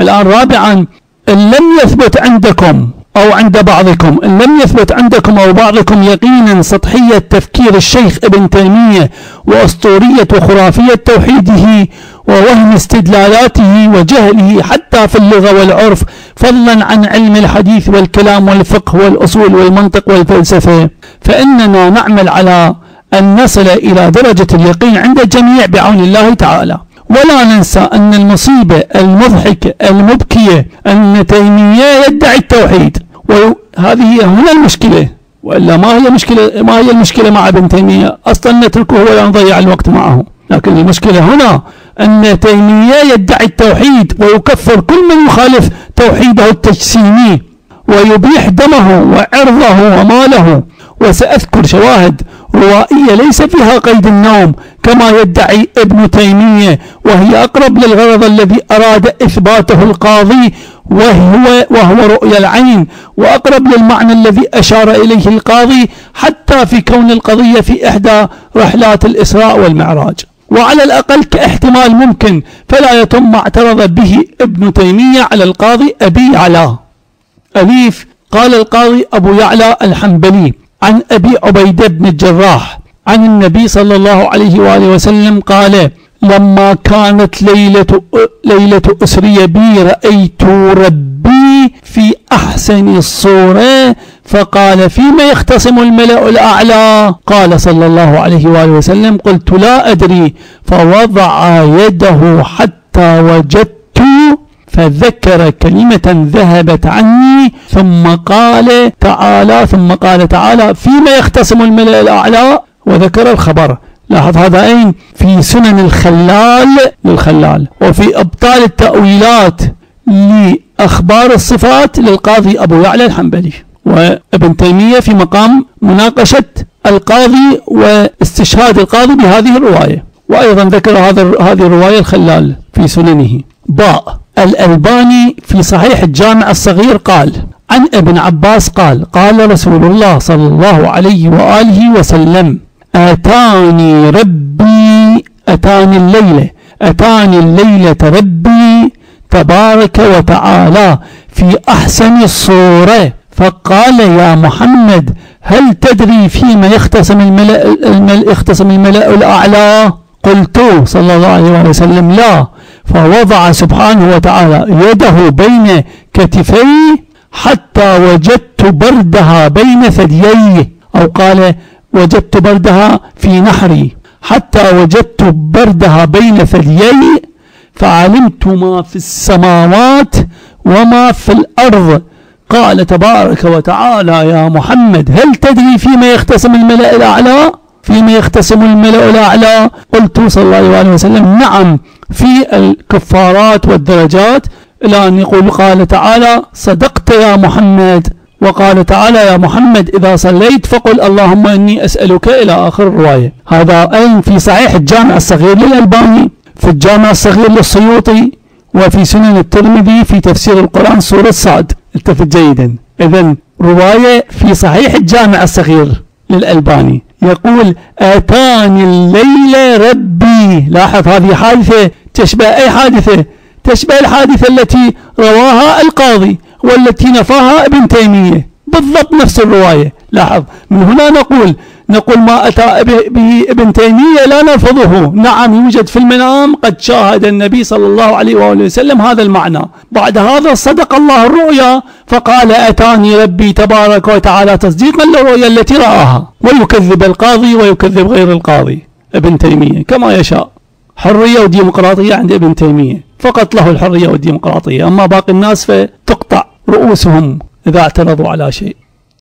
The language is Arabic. الآن رابعا، إن لم يثبت عندكم أو عند بعضكم، إن لم يثبت عندكم أو بعضكم يقينا سطحية تفكير الشيخ ابن تيمية وأسطورية وخرافية توحيده ووهم استدلالاته وجهله حتى في اللغة والعرف، فضلا عن علم الحديث والكلام والفقه والأصول والمنطق والفلسفة، فإننا نعمل على أن نصل إلى درجة اليقين عند الجميع بعون الله تعالى. ولا ننسى أن المصيبة المضحكة المبكية أن تيمية يدعي التوحيد، وهذه هنا المشكلة، وإلا ما هي المشكلة مع ابن تيمية؟ أصلا نتركه ولا نضيع الوقت معه، لكن المشكلة هنا أن تيمية يدعي التوحيد ويكفر كل من يخالف توحيده التجسيمي ويبيح دمه وعرضه وماله. وسأذكر شواهد روائية ليس فيها قيد النوم كما يدعي ابن تيمية، وهي أقرب للغرض الذي أراد إثباته القاضي وهو رؤية العين، وأقرب للمعنى الذي أشار إليه القاضي حتى في كون القضية في إحدى رحلات الإسراء والمعراج، وعلى الأقل كاحتمال ممكن، فلا يتم ما اعترض به ابن تيمية على القاضي أبي يعلى. أليف، قال القاضي أبو يعلى الحنبلي عن أبي عبيده بن الجراح عن النبي صلى الله عليه وآله وسلم قال: لما كانت ليلة أسري بي رأيت ربي في أحسن الصورة، فقال: فيما يختصم الملأ الأعلى؟ قال صلى الله عليه وآله وسلم: قلت: لا أدري، فوضع يده حتى وجدت، فذكر كلمة ذهبت عني، ثم قال تعالى: فيما يختصم الملأ الأعلى، وذكر الخبر. لاحظ هذين في سنن الخلال للخلال، وفي أبطال التأويلات لأخبار الصفات للقاضي أبو يعلى الحنبلي. وابن تيمية في مقام مناقشة القاضي واستشهاد القاضي بهذه الرواية، وأيضا ذكر هذه الرواية الخلال في سننه. باء، الالباني في صحيح الجامع الصغير قال عن ابن عباس قال: قال رسول الله صلى الله عليه وآله وسلم: أتاني الليلة ربي تبارك وتعالى في أحسن الصورة، فقال: يا محمد، هل تدري فيما يختصم الملأ الأعلى؟ قلت صلى الله عليه وسلم: لا، فوضع سبحانه وتعالى يده بين كتفي حتى وجدت بردها بين ثديي، أو قال: وجدت بردها في نحري، حتى وجدت بردها بين ثديي، فعلمت ما في السماوات وما في الأرض. قال تبارك وتعالى: يا محمد، هل تدري فيما يختصم الملأ الأعلى؟ قلت صلى الله عليه وسلم: نعم، في الكفارات والدرجات، إلى أن يقول: قال تعالى: صدقت يا محمد. وقال تعالى: يا محمد، إذا صليت فقل اللهم إني أسألك، إلى آخر الرواية. هذا أين في صحيح الجامع الصغير للألباني، في الجامع الصغير للسيوطي، وفي سنن الترمذي في تفسير القرآن سورة الصعد. التفت جيدا، إذن رواية في صحيح الجامع الصغير للألباني يقول: أتاني الليلة ربي. لاحظ هذه حادثة تشبه أي حادثة؟ تشبه الحادثة التي رواها القاضي والتي نفاها ابن تيمية، بالضبط نفس الرواية. لاحظ، من هنا نقول ما أتى به ابن تيمية لا نرفضه، نعم يوجد في المنام، قد شاهد النبي صلى الله عليه وآله وسلم هذا المعنى. بعد هذا صدق الله الرؤيا، فقال: أتاني ربي تبارك وتعالى، تصديقا للرؤيا التي رآها. ويكذب القاضي ويكذب غير القاضي ابن تيمية كما يشاء. حرية وديمقراطية عند ابن تيمية، فقط له الحرية والديمقراطية، أما باقي الناس فتقطع رؤوسهم إذا اعترضوا على شيء.